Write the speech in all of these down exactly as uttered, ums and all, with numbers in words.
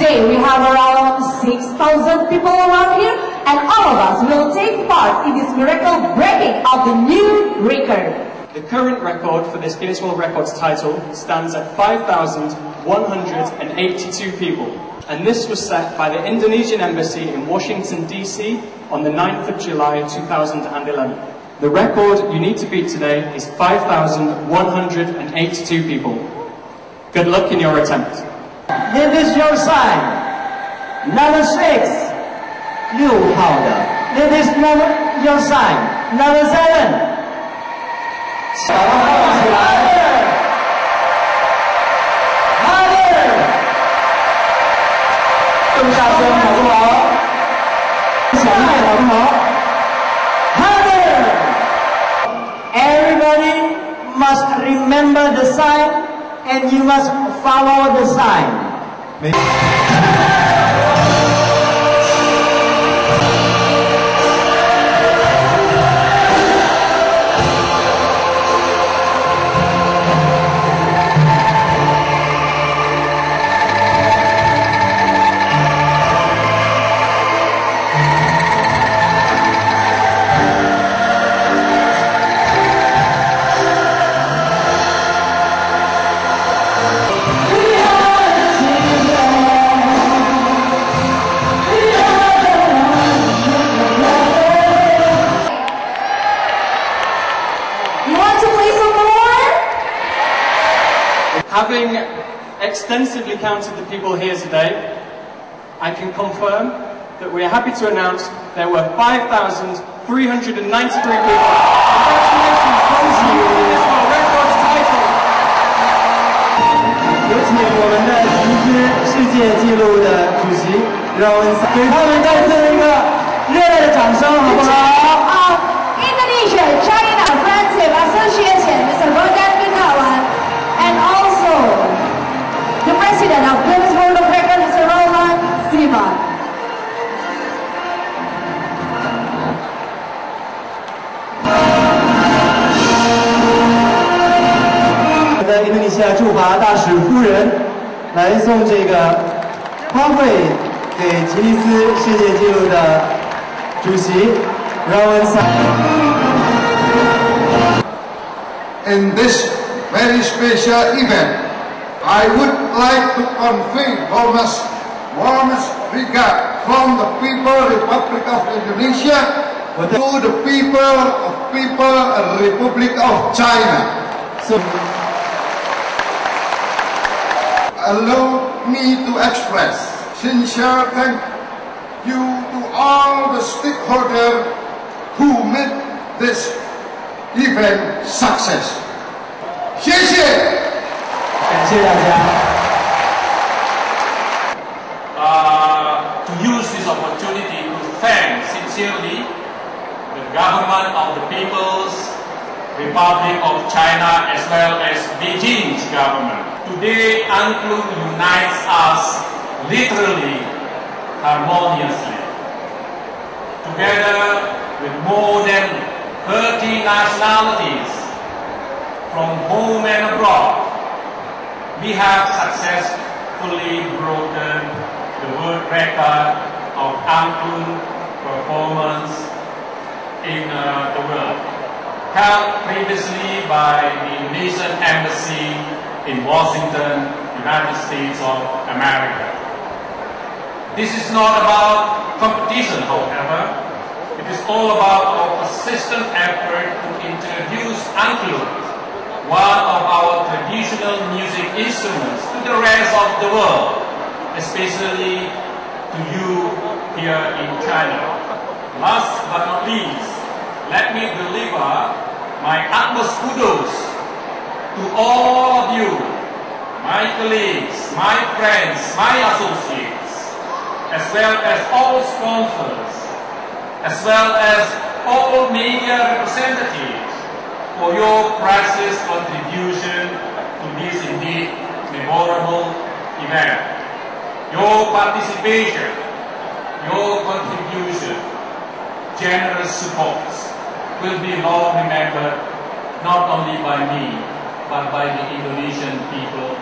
Today we have around six thousand people around here, and all of us will take part in this miracle breaking of the new record. The current record for this Guinness World Records title stands at five thousand one hundred eighty-two people, and this was set by the Indonesian Embassy in Washington D C on the ninth of July two thousand eleven. The record you need to beat today is five thousand one hundred eighty-two people. Good luck in your attempt. This is your sign. Number six, Liu Haoda. This is number, your sign. Number seven. Harder. Harder. Harder. Everybody must remember the sign, and you must follow the sign. Maybe. Having extensively counted the people here today, I can confirm that we are happy to announce there were five thousand three hundred ninety-three people. Congratulations to you on this World Records title! 有请我们的吉斯世界纪录的主席，让我们给他们再次一个热烈的掌声，好不好？ Indonesia, China, France, Association, Mister Roger Gunawan, and all. The President of Guinness World Records, Mister Roland Freeman. The Indonesia 驻华大使夫人来送这个花卉给吉尼斯世界纪录的主席 Roland. In this very special event, I would like to convey warmest, warmest regard from the people of the Republic of Indonesia to the people of people of the Republic of China. So, allow me to express sincere thank you to all the stakeholders who made this event success. 谢谢。 Uh, to use this opportunity to thank sincerely the government of the People's Republic of China as well as Beijing's government. Today, Angklung unites us literally, harmoniously. Together with more than thirty nationalities from home and abroad, we have successfully broken the world record of Angklung performance in uh, the world, held previously by the Indonesian Embassy in Washington, United States of America. This is not about competition, however. It is all about our persistent effort to introduce Angklung, one of our traditional music instruments, to the rest of the world, especially to you here in China. Last but not least, let me deliver my utmost kudos to all of you, my colleagues, my friends, my associates, as well as all sponsors, as well as all media representatives, for your priceless contribution to this indeed memorable event. Your participation, your contribution, generous support will be long remembered not only by me but by the Indonesian people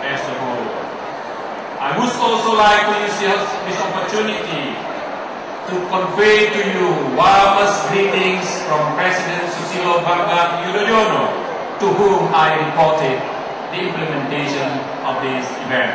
as a whole. I would also like to use this opportunity to convey to you warmest greetings from President Susilo Bambang Yudhoyono, to whom I reported the implementation of this event.